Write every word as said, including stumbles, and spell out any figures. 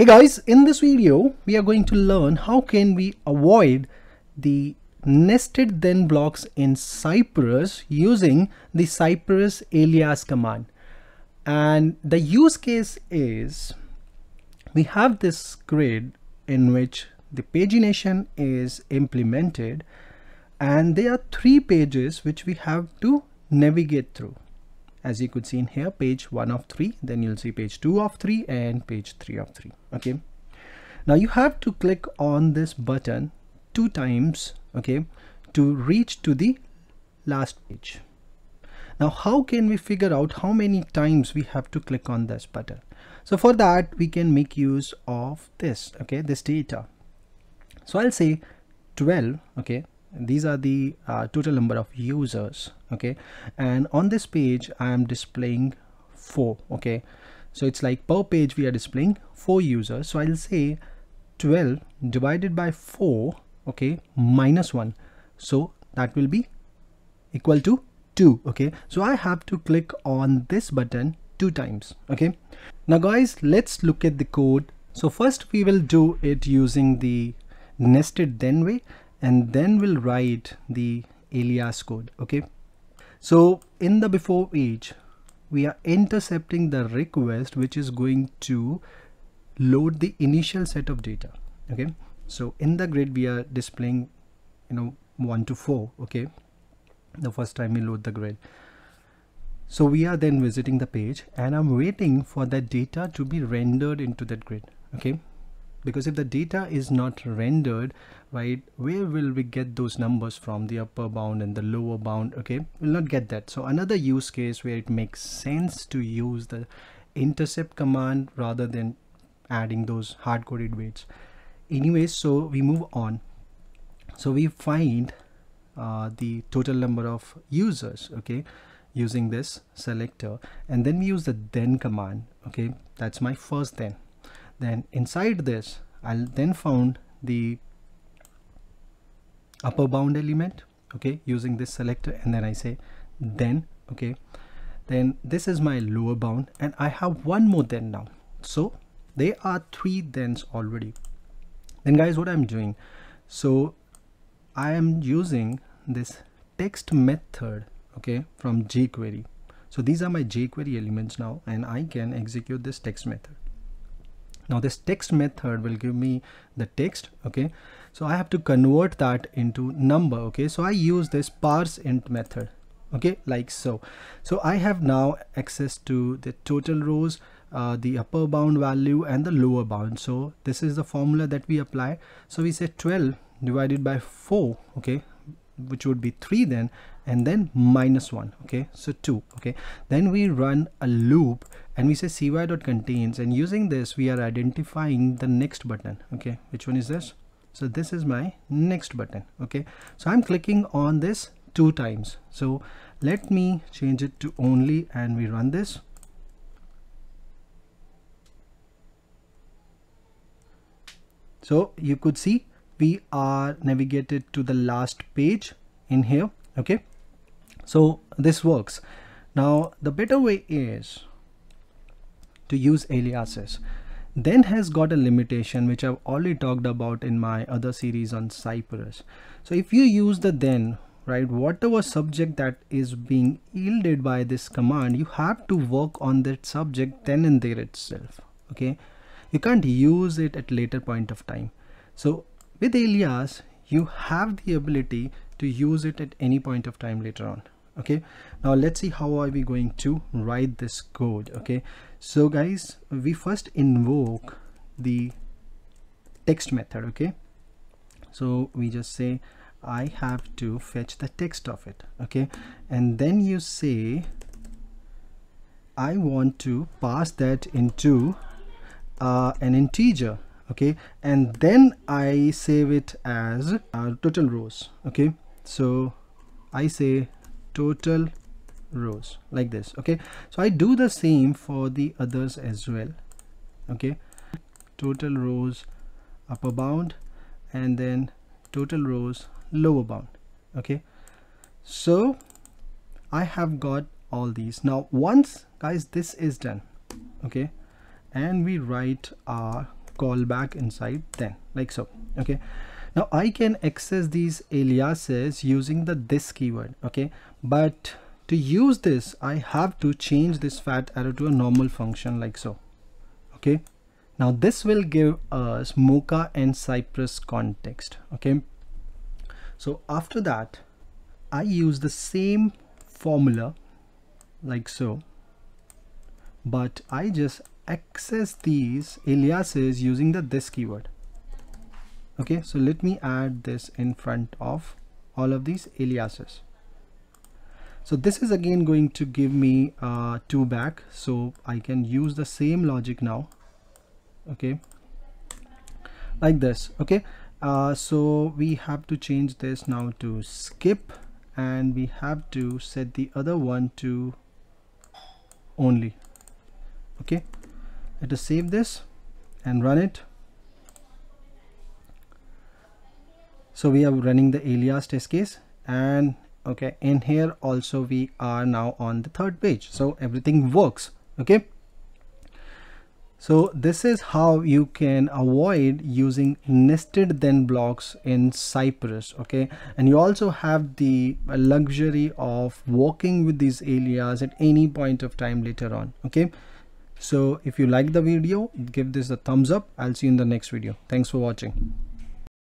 Hey guys, in this video we are going to learn how can we avoid the nested then blocks in Cypress using the Cypress alias command. And the use case is we have this grid in which the pagination is implemented, and there are three pages which we have to navigate through. As you could see in here, page one of three, then you'll see page two of three and page three of three. Okay, now you have to click on this button two times, okay, to reach to the last page. Now, how can we figure out how many times we have to click on this button? So for that, we can make use of this, okay, this data. So I'll say twelve, okay. These are the uh, total number of users, okay, and on this page I am displaying four, okay. So it's like per page we are displaying four users, so I'll say twelve divided by four, okay, minus one, so that will be equal to two, okay. So I have to click on this button two times, okay. Now guys, let's look at the code. So first we will do it using the nested then way, and then we'll write the alias code, okay. So in the before each, we are intercepting the request which is going to load the initial set of data, okay. So in the grid we are displaying, you know, one to four, okay, the first time we load the grid. So we are then visiting the page, and I'm waiting for that data to be rendered into that grid, okay. Because if the data is not rendered, right, where will we get those numbers from, the upper bound and the lower bound, okay? We'll not get that. So another use case where it makes sense to use the intercept command rather than adding those hard-coded weights. Anyways, so we move on. So we find uh, the total number of users, okay, using this selector, and then we use the then command, okay? That's my first then. Then inside this, I'll then found the upper bound element, okay, using this selector, and then I say then, okay, then this is my lower bound, and I have one more then now. So there are three thens already. Then guys, what I'm doing, so I am using this text method, okay, from jQuery. So these are my jQuery elements now, and I can execute this text method. Now this text method will give me the text, okay, so I have to convert that into number, okay. So I use this parseInt method, okay, like so. So I have now access to the total rows, uh, the upper bound value and the lower bound. So this is the formula that we apply. So we say twelve divided by four, okay, which would be three then, and then minus one, okay, so two, okay. Then we run a loop and we say cy.contains, and using this we are identifying the next button, okay. Which one is this? So this is my next button, okay. So I'm clicking on this two times, so let me change it to only, and we run this. So you could see we are navigated to the last page in here, okay. So this works. Now the better way is to use aliases. Then has got a limitation which I've already talked about in my other series on Cypress. So if you use the then, right, whatever subject that is being yielded by this command, you have to work on that subject then and there itself, okay. You can't use it at later point of time. So with alias, you have the ability to use it at any point of time later on, okay. Now let's see how are we going to write this code, okay. So guys, we first invoke the text method, okay. So we just say I have to fetch the text of it, okay, and then you say I want to pass that into uh, an integer, okay, and then I save it as uh, total rows, okay. So I say total rows like this, okay. So I do the same for the others as well, okay, total rows upper bound and then total rows lower bound, okay. So I have got all these now. Once guys this is done, okay, and we write our callback inside then, like so. Okay, now I can access these aliases using the this keyword. Okay, but to use this, I have to change this fat arrow to a normal function, like so. Okay, now this will give us Mocha and Cypress context. Okay, so after that, I use the same formula like so, but I just access these aliases using the this keyword. Okay, so let me add this in front of all of these aliases. So this is again going to give me uh, two back, so I can use the same logic now. Okay, like this. Okay, uh, so we have to change this now to skip, and we have to set the other one to only. Okay, let us save this and run it. So we are running the alias test case, and okay, in here also we are now on the third page, so everything works. Okay, so this is how you can avoid using nested then blocks in Cypress. Okay, and you also have the luxury of working with these alias at any point of time later on. Okay, so if you like the video, give this a thumbs up. I'll see you in the next video. Thanks for watching.